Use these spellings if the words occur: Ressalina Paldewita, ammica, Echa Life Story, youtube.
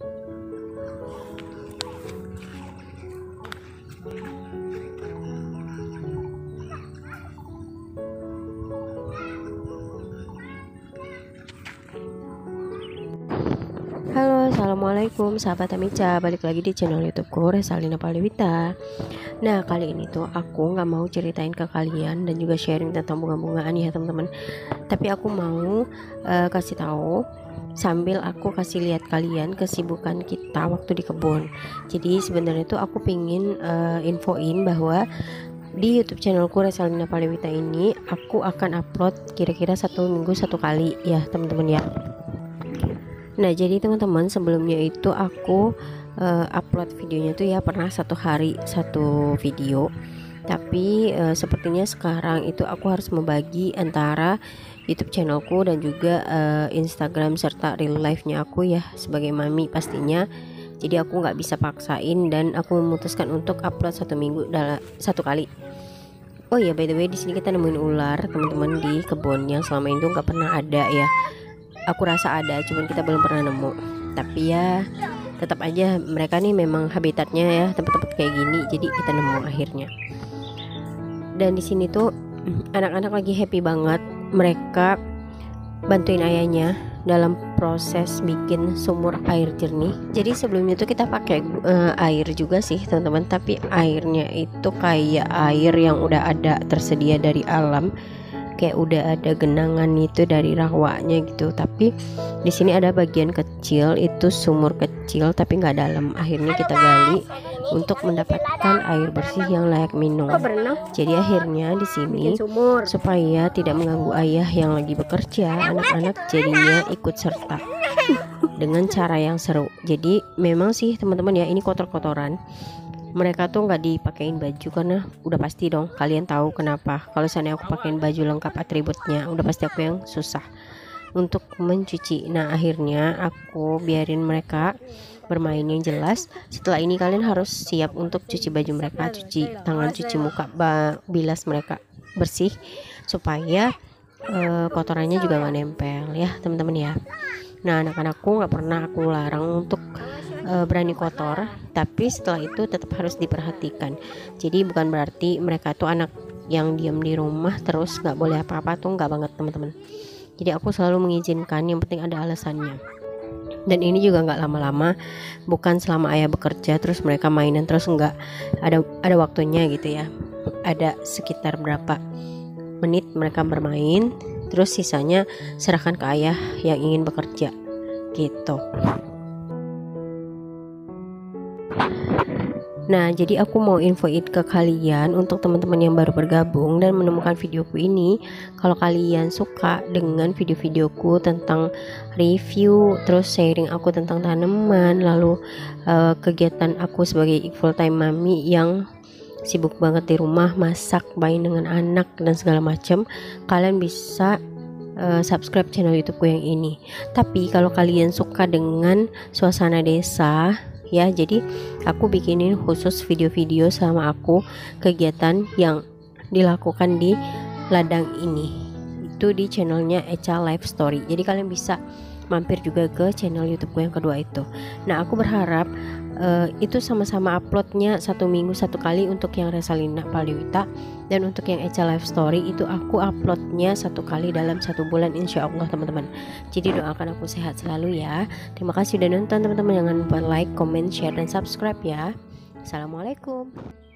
Halo, assalamualaikum sahabat Ammica, balik lagi di channel YouTubeku Ressalina Paldewita. Nah, kali ini tuh aku nggak mau ceritain ke kalian dan juga sharing tentang bunga-bungaan ya teman-teman. Tapi aku mau kasih tahu sambil aku kasih lihat kalian kesibukan kita waktu di kebun. Jadi sebenarnya tuh aku pingin infoin bahwa di YouTube channelku Ressalina Paldewita ini aku akan upload kira-kira 1 minggu 1 kali ya teman-teman ya. Nah, jadi teman-teman, sebelumnya itu aku upload videonya tuh ya pernah 1 hari 1 video. Tapi sepertinya sekarang itu aku harus membagi antara YouTube channelku dan juga Instagram serta real life-nya aku ya sebagai mami pastinya. Jadi aku nggak bisa paksain dan aku memutuskan untuk upload 1 minggu 1 kali. Oh iya, by the way, di sini kita nemuin ular teman-teman di kebun yang selama itu nggak pernah ada ya. Aku rasa ada, cuman kita belum pernah nemu. Tapi ya tetap aja mereka nih memang habitatnya ya tempat-tempat kayak gini. Jadi kita nemu akhirnya. Dan di sini tuh anak-anak lagi happy banget. Mereka bantuin ayahnya dalam proses bikin sumur air jernih. Jadi sebelumnya tuh kita pakai air juga sih teman-teman. Tapi airnya itu kayak air yang udah ada tersedia dari alam. Kayak udah ada genangan itu dari rahwanya gitu, tapi di sini ada bagian kecil itu sumur kecil tapi nggak dalam. Akhirnya kita gali untuk mendapatkan air bersih yang layak minum. Jadi akhirnya di sini supaya tidak mengganggu ayah yang lagi bekerja, anak-anak jadinya ikut serta dengan cara yang seru. Jadi memang sih teman-teman ya, ini kotor-kotoran. Mereka tuh nggak dipakein baju karena udah pasti dong kalian tahu kenapa. Kalau seandainya aku pakein baju lengkap atributnya, udah pasti aku yang susah untuk mencuci. Nah, akhirnya aku biarin mereka bermain yang jelas. Setelah ini kalian harus siap untuk cuci baju mereka, cuci tangan, cuci muka, bilas mereka bersih supaya kotorannya juga nggak nempel ya teman-teman ya. Nah, anak-anakku nggak pernah aku larang untuk berani kotor, tapi setelah itu tetap harus diperhatikan. Jadi bukan berarti mereka tuh anak yang diam di rumah terus nggak boleh apa-apa, tuh nggak banget teman-teman. Jadi aku selalu mengizinkan, yang penting ada alasannya. Dan ini juga nggak lama-lama, bukan selama ayah bekerja terus mereka mainan terus, nggak ada waktunya gitu ya. Ada sekitar berapa menit mereka bermain, terus sisanya serahkan ke ayah yang ingin bekerja gitu. Nah, jadi aku mau infoin ke kalian untuk teman-teman yang baru bergabung dan menemukan videoku ini. Kalau kalian suka dengan video-videoku tentang review, terus sharing aku tentang tanaman, lalu kegiatan aku sebagai full time mami yang sibuk banget di rumah, masak, main dengan anak dan segala macam, kalian bisa subscribe channel YouTubeku yang ini. Tapi kalau kalian suka dengan suasana desa ya, jadi aku bikinin khusus video-video sama aku kegiatan yang dilakukan di ladang ini, itu di channelnya Echa Life Story. Jadi kalian bisa mampir juga ke channel YouTubeku yang kedua itu. Nah, aku berharap itu sama-sama uploadnya 1 minggu 1 kali untuk yang Ressalina Paldewita, dan untuk yang Echa Life Story itu aku uploadnya 1 kali dalam 1 bulan insya Allah teman-teman. Jadi doakan aku sehat selalu ya. Terima kasih udah nonton teman-teman, jangan lupa like, comment, share, dan subscribe ya. Assalamualaikum.